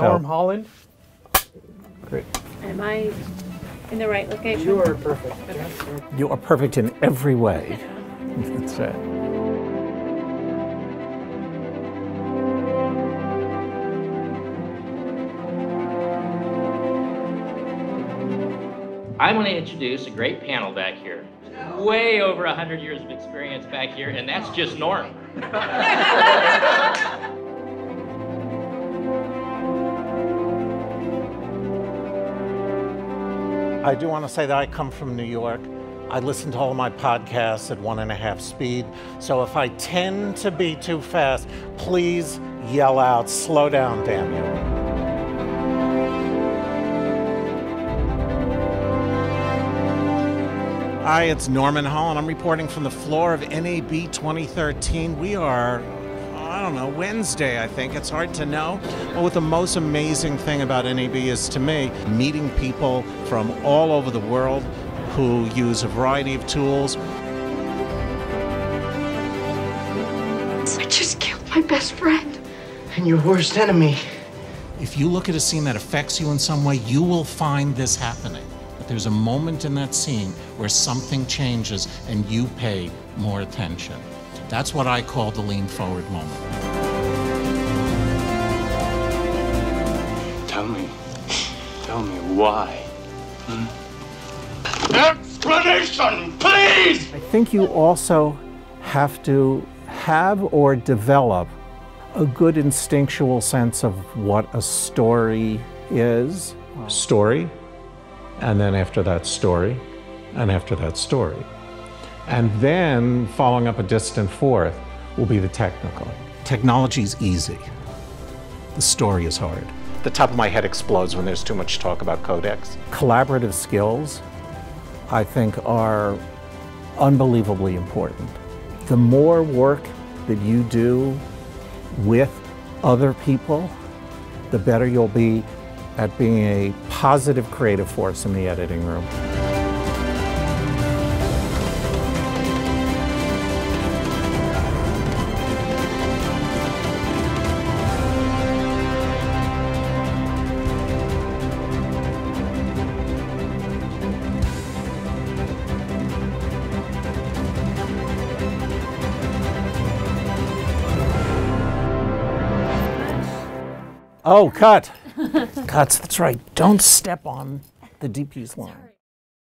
Norm Hollyn. Great. Am I in the right location? You are perfect. Okay. You are perfect in every way. That's it. I want to introduce a great panel back here. Way over 100 years of experience back here, and that's just Norm. I do want to say that I come from New York. I listen to all my podcasts at 1.5 speed. So if I tend to be too fast, please yell out, slow down, damn you. Hi, it's Norman Hollyn. I'm reporting from the floor of NAB 2013. We are, I don't know, Wednesday, I think. It's hard to know. But what the most amazing thing about NAB is, to me, meeting people from all over the world who use a variety of tools. I just killed my best friend. And your worst enemy. If you look at a scene that affects you in some way, you will find this happening. There's a moment in that scene where something changes and you pay more attention. That's what I call the lean forward moment. Tell me why. Explanation, please! I think you also have to have or develop a good instinctual sense of what a story is. Story? And then after that story, and after that story. And then following up a distant fourth will be the technical. Technology's easy. The story is hard. The top of my head explodes when there's too much talk about codecs. Collaborative skills, I think, are unbelievably important. The more work that you do with other people, the better you'll be at being a positive creative force in the editing room. Oh, cut. Cuts, that's right. Don't step on the DP's line.